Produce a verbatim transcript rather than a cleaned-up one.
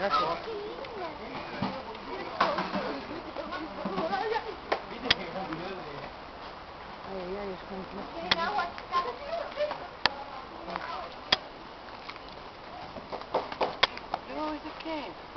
That's all. Oh, it's a game.